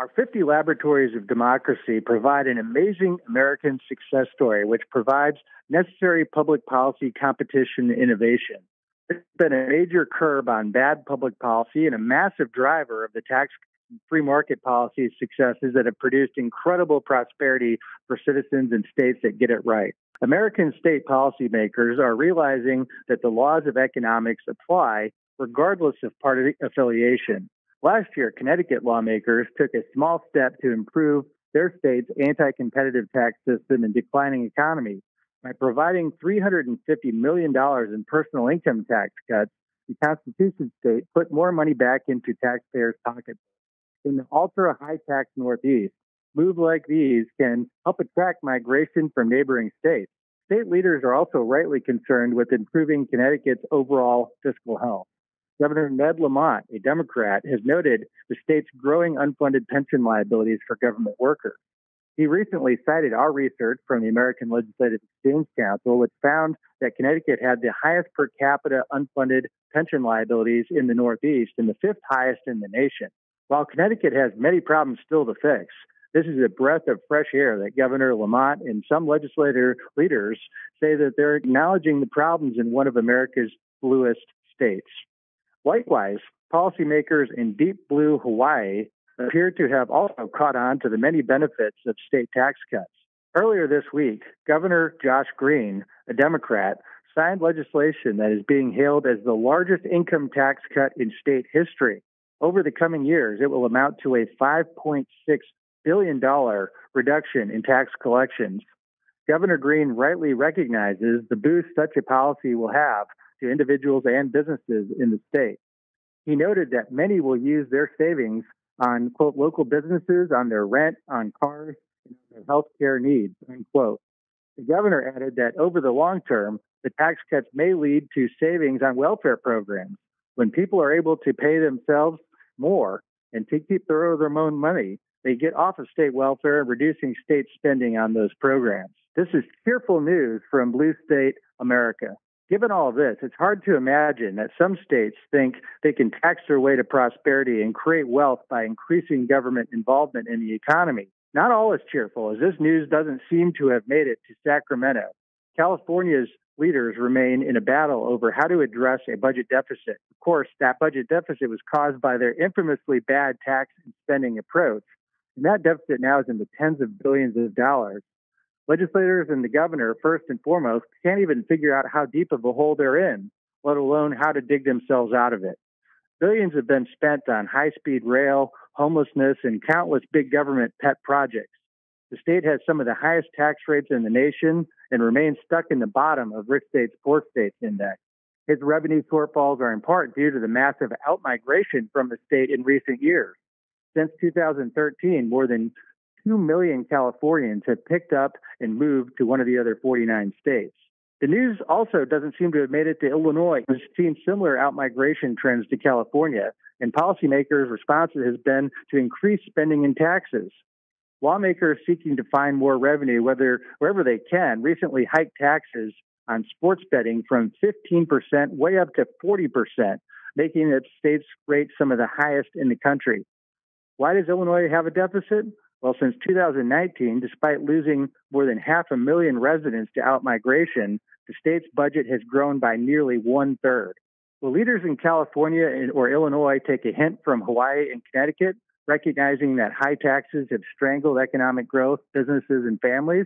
Our 50 Laboratories of Democracy provide an amazing American success story, which provides necessary public policy competition and innovation. It's been a major curb on bad public policy and a massive driver of the tax free market policy successes that have produced incredible prosperity for citizens and states that get it right. American state policymakers are realizing that the laws of economics apply regardless of party affiliation. Last year, Connecticut lawmakers took a small step to improve their state's anti-competitive tax system and declining economy by providing $350 million in personal income tax cuts. The Constitution state put more money back into taxpayers' pockets. In the ultra-high tax Northeast, moves like these can help attract migration from neighboring states. State leaders are also rightly concerned with improving Connecticut's overall fiscal health. Governor Ned Lamont, a Democrat, has noted the state's growing unfunded pension liabilities for government workers. He recently cited our research from the American Legislative Exchange Council, which found that Connecticut had the highest per capita unfunded pension liabilities in the Northeast and the fifth highest in the nation. While Connecticut has many problems still to fix, this is a breath of fresh air that Governor Lamont and some legislator leaders say that they're acknowledging the problems in one of America's bluest states. Likewise, policymakers in deep blue Hawaii appear to have also caught on to the many benefits of state tax cuts. Earlier this week, Governor Josh Green, a Democrat, signed legislation that is being hailed as the largest income tax cut in state history. Over the coming years, it will amount to a $5.6 billion reduction in tax collections. Governor Green rightly recognizes the boost such a policy will have to individuals and businesses in the state. He noted that many will use their savings on, quote, local businesses, on their rent, on cars, and their health care needs, unquote. The governor added that over the long term, the tax cuts may lead to savings on welfare programs. When people are able to pay themselves more and to keep their own money, they get off of state welfare and reducing state spending on those programs. This is cheerful news from Blue State America. Given all this, it's hard to imagine that some states think they can tax their way to prosperity and create wealth by increasing government involvement in the economy. Not all is cheerful, as this news doesn't seem to have made it to Sacramento. California's leaders remain in a battle over how to address a budget deficit. Of course, that budget deficit was caused by their infamously bad tax and spending approach, and that deficit now is in the tens of billions of dollars. Legislators and the governor, first and foremost, can't even figure out how deep of a hole they're in, let alone how to dig themselves out of it. Billions have been spent on high-speed rail, homelessness, and countless big government pet projects. The state has some of the highest tax rates in the nation and remains stuck in the bottom of rich states, poor states index. Its revenue shortfalls are in part due to the massive outmigration from the state in recent years. Since 2013, more than 2 million Californians have picked up and moved to one of the other 49 states. The news also doesn't seem to have made it to Illinois, which has seen similar outmigration trends to California, and policymakers' response has been to increase spending and taxes. Lawmakers seeking to find more revenue wherever they can recently hiked taxes on sports betting from 15% way up to 40%, making the state's rate some of the highest in the country. Why does Illinois have a deficit? Well, since 2019, despite losing more than 500,000 residents to outmigration, the state's budget has grown by nearly 1/3. Will leaders in California or Illinois take a hint from Hawaii and Connecticut, recognizing that high taxes have strangled economic growth, businesses, and families?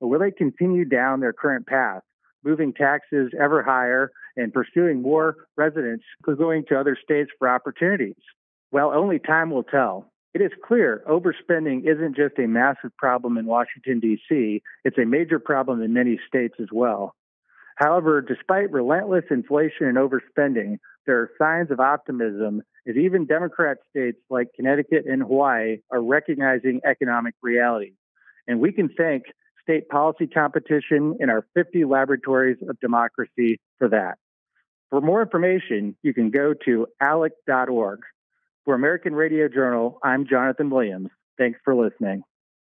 Or will they continue down their current path, moving taxes ever higher and pursuing more residents going to other states for opportunities? Well, only time will tell. It is clear overspending isn't just a massive problem in Washington, D.C., it's a major problem in many states as well. However, despite relentless inflation and overspending, there are signs of optimism as even Democrat states like Connecticut and Hawaii are recognizing economic reality. And we can thank state policy competition and our 50 Laboratories of Democracy for that. For more information, you can go to alec.org. For American Radio Journal, I'm Jonathan Williams. Thanks for listening.